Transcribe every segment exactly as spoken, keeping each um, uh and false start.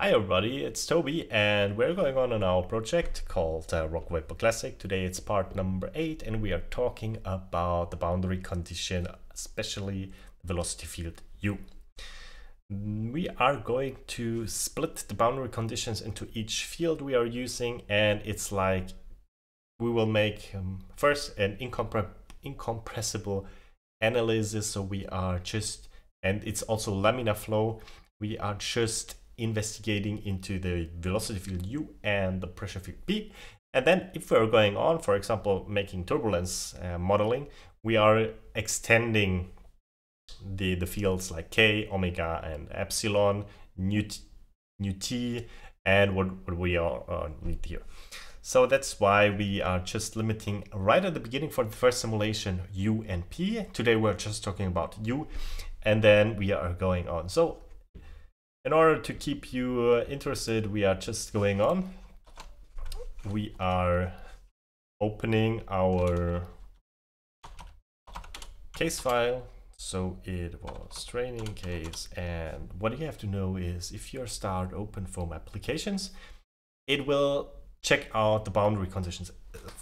Hi everybody, it's Toby and we're going on on our project called uh, Rock Vapour Classic. Today it's part number eight and we are talking about the boundary condition, especially velocity field U. We are going to split the boundary conditions into each field we are using, and it's like we will make um, first an incompre incompressible analysis. So we are just, and it's also laminar flow, we are just investigating into the velocity field U and the pressure field P. And then if we're going on, for example, making turbulence uh, modeling, we are extending the, the fields like K, Omega and Epsilon, nu, nu T, and what, what we are uh, need here. So that's why we are just limiting right at the beginning for the first simulation U and P. Today we're just talking about U, and then we are going on. So in order to keep you uh, interested, we are just going on. We are opening our case file. So it was training case. And what you have to know is if you start OpenFOAM applications, it will check out the boundary conditions,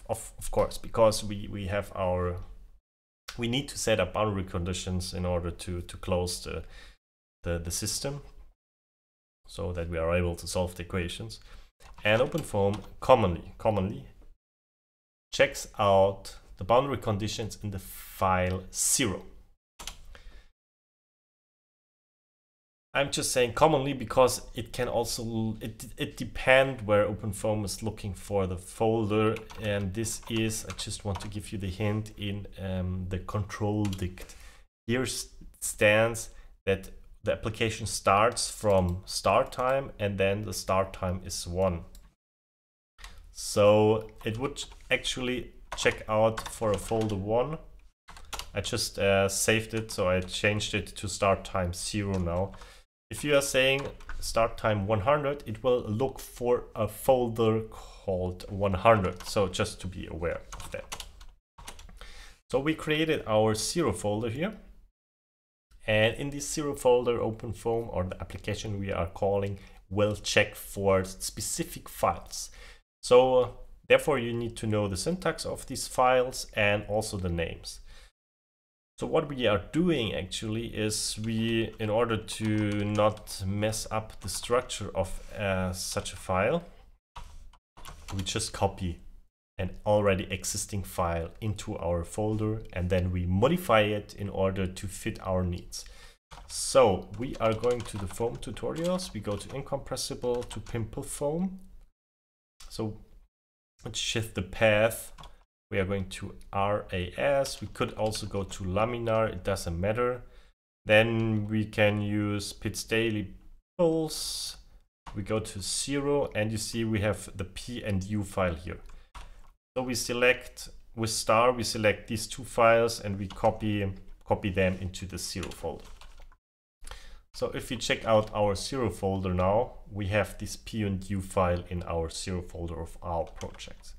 of, of course, because we, we have our, we need to set up boundary conditions in order to, to close the, the, the system, so that we are able to solve the equations. And OpenFOAM commonly, commonly checks out the boundary conditions in the file zero. I'm just saying commonly because it can also, it, it depends where OpenFOAM is looking for the folder. And this is, I just want to give you the hint in um, the control dict. Here stands that the application starts from start time, and then the start time is one. So it would actually check out for a folder one. I just uh, saved it, so I changed it to start time zero now. If you are saying start time one hundred, it will look for a folder called one hundred. So just to be aware of that. So we created our zero folder here. And in this zero folder, OpenFOAM, or the application we are calling, will check for specific files. So uh, therefore you need to know the syntax of these files and also the names. So what we are doing actually is we, in order to not mess up the structure of uh, such a file, we just copy an already existing file into our folder, and then we modify it in order to fit our needs. So we are going to the foam tutorials. We go to incompressible, to Pimple Foam. So let's shift the path. We are going to R A S. We could also go to laminar. It doesn't matter. Then we can use Pitz Daily Pulse. We go to zero, and you see we have the P and U file here. So we select with star, we select these two files and we copy, copy them into the zero folder. So if we check out our zero folder now, we have this P and U file in our zero folder of our projects.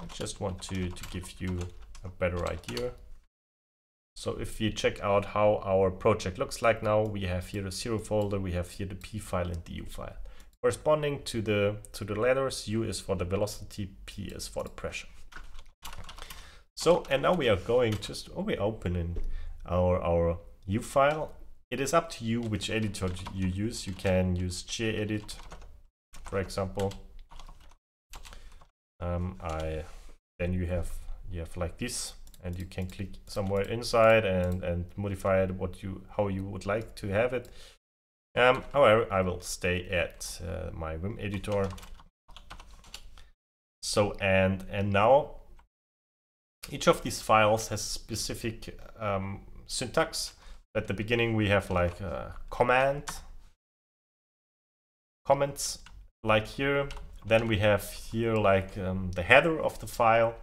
I just want to, to give you a better idea. So if you check out how our project looks like now, we have here the zero folder, we have here the P file and the U file. Corresponding to the, to the letters, U is for the velocity, P is for the pressure. So, and now we are going just, oh, we're opening our, our U file. It is up to you which editor you use. You can use JEdit, for example. Um, I, then you have, you have like this, and you can click somewhere inside and, and modify it what you, how you would like to have it. Um, however, I will stay at uh, my Vim editor. So, and, and now, each of these files has specific um, syntax. At the beginning, we have like a command, comments like here. Then we have here like um, the header of the file,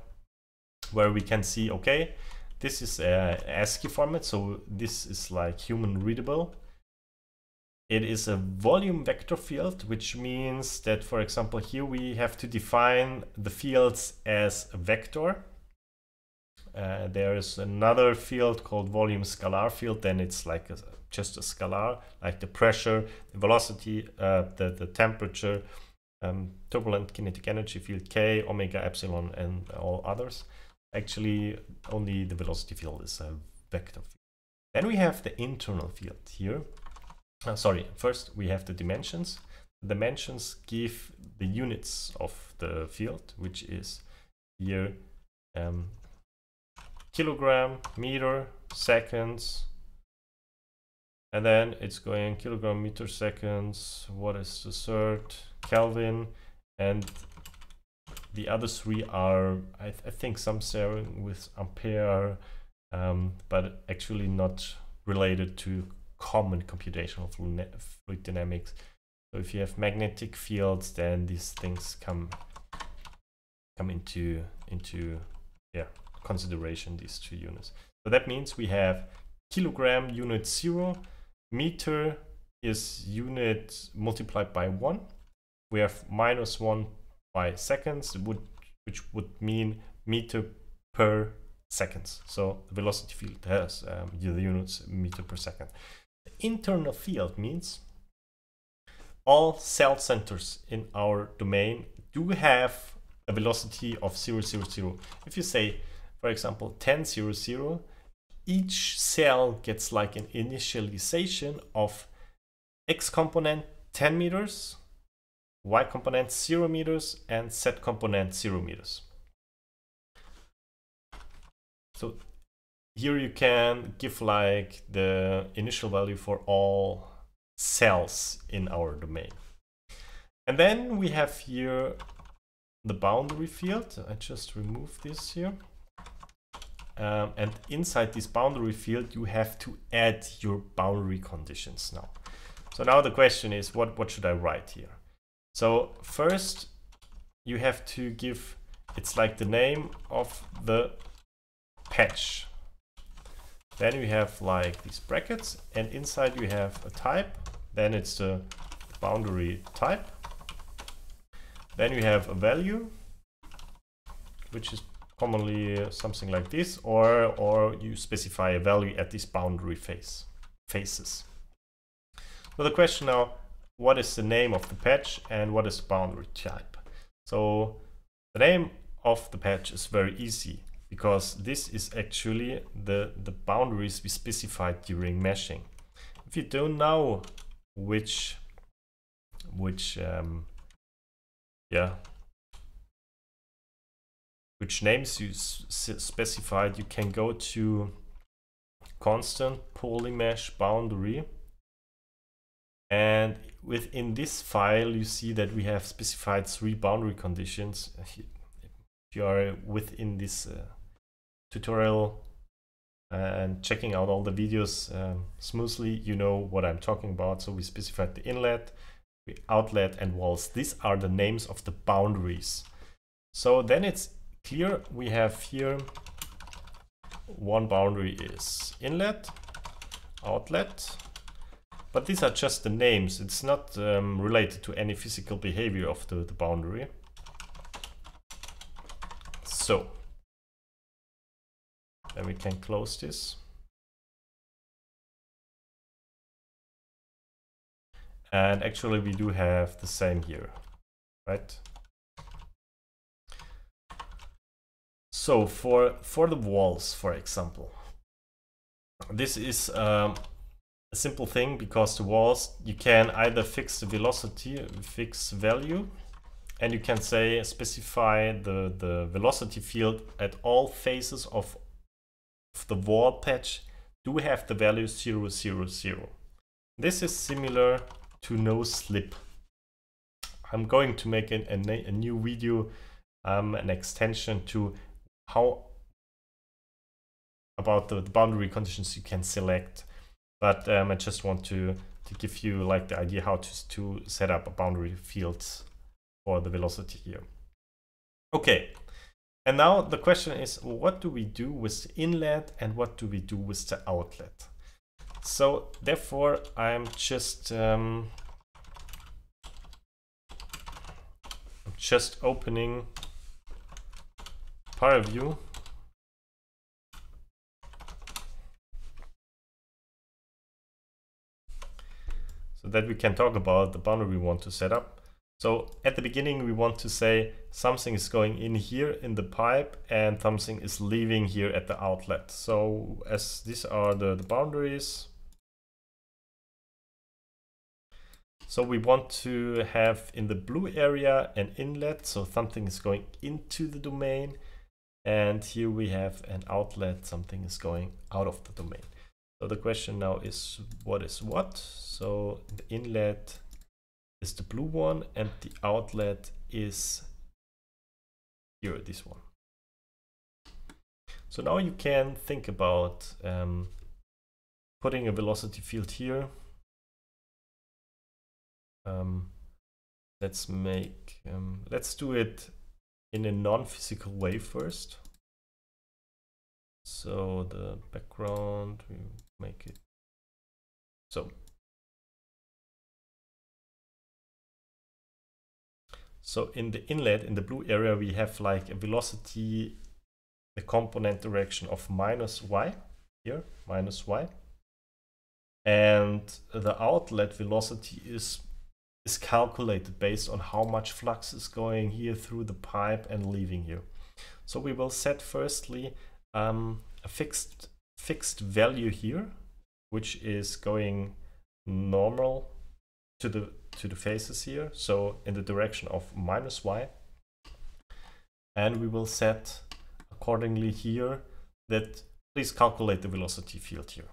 where we can see, okay, this is a ASCII format. So this is like human readable. It is a volume vector field, which means that, for example, here we have to define the fields as a vector. Uh, there is another field called volume scalar field. Then it's like a, just a scalar, like the pressure, the velocity, uh, the, the temperature, um, turbulent kinetic energy field K, omega, epsilon, and all others. Actually, only the velocity field is a vector field. Then we have the internal field here. Uh, sorry, first we have the dimensions. The dimensions give the units of the field, which is here um, kilogram, meter, seconds, and then it's going kilogram, meter, seconds. What is the third? Kelvin, and the other three are, I, th I think, something with ampere, um, but actually not related to common computational fluid dynamics. So if you have magnetic fields, then these things come come into into yeah consideration, these two units. So that means we have kilogram unit zero, meter is unit multiplied by one. We have minus one by seconds, would which would mean meter per seconds. So the velocity field has um, the units meter per second. The internal field means all cell centers in our domain do have a velocity of zero, zero, zero. If you say, for example, ten, zero, zero, each cell gets like an initialization of x component ten meters, y component zero meters, and z component zero meters. So here you can give like the initial value for all cells in our domain. And then we have here the boundary field. I just removed this here. Um, and inside this boundary field, you have to add your boundary conditions now. So now the question is, what, what should I write here? So first, you have to give, it's like the name of the patch. Then we have like these brackets, and inside you have a type. Then it's the boundary type. Then you have a value, which is commonly something like this, or or you specify a value at this boundary face faces. So the question now, what is the name of the patch and what is the boundary type? So the name of the patch is very easy, because this is actually the, the boundaries we specified during meshing. If you don't know which, which, um, yeah, which names you s specified, you can go to constant poly mesh boundary. And within this file, you see that we have specified three boundary conditions. If you are within this uh, tutorial and checking out all the videos um, smoothly, you know what I'm talking about. So we specified the inlet, the outlet, and walls. These are the names of the boundaries. So then it's clear, we have here one boundary is inlet, outlet, but these are just the names. It's not um, related to any physical behavior of the, the boundary. So then we can close this. And actually we do have the same here, right? So for, for the walls, for example, this is um, a simple thing, because the walls, you can either fix the velocity, fix value, and you can say specify the, the velocity field at all faces of the wall patch do have the value zero, zero, zero. This is similar to no slip. I'm going to make an, a, a new video, um, an extension to how about the, the boundary conditions you can select. But um, I just want to, to give you like the idea how to, to set up a boundary field for the velocity here. Okay. And now the question is, what do we do with the inlet and what do we do with the outlet? So therefore, I'm just um, just opening ParaView so that we can talk about the boundary we want to set up. So at the beginning, we want to say something is going in here in the pipe and something is leaving here at the outlet. So as these are the, the boundaries. So we want to have in the blue area an inlet, so something is going into the domain. And here we have an outlet, something is going out of the domain. So the question now is what is what? So the inlet is the blue one and the outlet is here, this one. So now you can think about um, putting a velocity field here. Um, let's make, um, let's do it in a non-physical way first. So the background, we make it so. So in the inlet, in the blue area, we have like a velocity, the component direction of minus y here, minus y. And the outlet velocity is is calculated based on how much flux is going here through the pipe and leaving here. So we will set firstly um, a fixed fixed value here, which is going normal to the to the faces here, so in the direction of minus y. And we will set accordingly here that please calculate the velocity field here.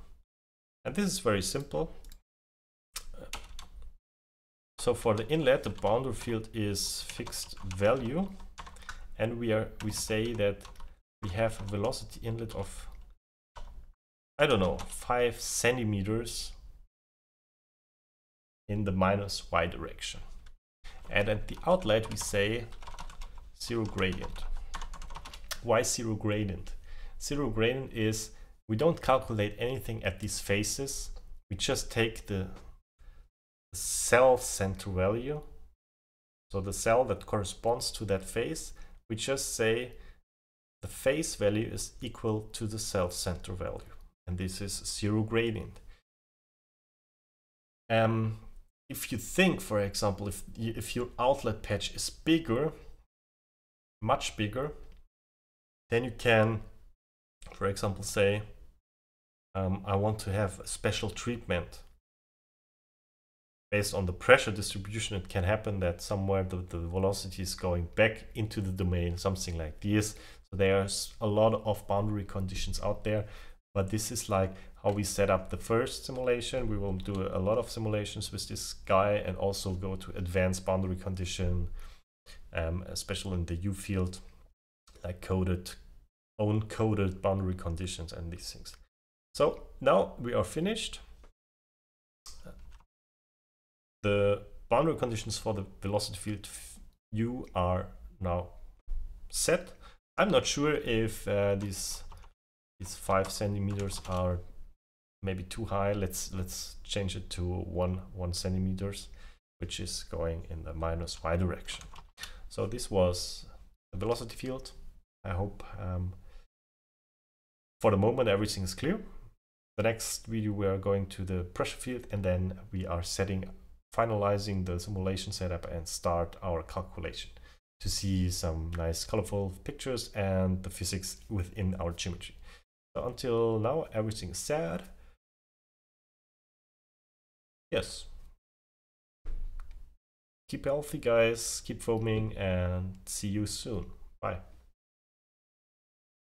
And this is very simple. So for the inlet, the boundary field is fixed value, and we are we say that we have a velocity inlet of, I don't know, five centimeters in the minus y direction. And at the outlet we say zero gradient. Why zero gradient? Zero gradient is we don't calculate anything at these faces. We just take the cell center value, so the cell that corresponds to that face. We just say the face value is equal to the cell center value, and this is zero gradient. Um, if you think, for example, if you, if your outlet patch is bigger, much bigger, then you can, for example, say, um, I want to have a special treatment. Based on the pressure distribution, it can happen that somewhere the, the velocity is going back into the domain, something like this. So there's a lot of boundary conditions out there, but this is like how we set up the first simulation. We will do a lot of simulations with this guy and also go to advanced boundary condition, um, especially in the U field, like coded, uncoded boundary conditions and these things. So now we are finished. The boundary conditions for the velocity field U are now set. I'm not sure if uh, these these five centimeters are maybe too high. Let's let's change it to one one centimeters, which is going in the minus y direction. So this was the velocity field. I hope um, for the moment everything is clear. The next video we are going to the pressure field, and then we are setting up, finalizing the simulation setup and start our calculation to see some nice colorful pictures and the physics within our geometry. So until now, everything is set. Yes. Keep healthy, guys. Keep foaming and see you soon. Bye.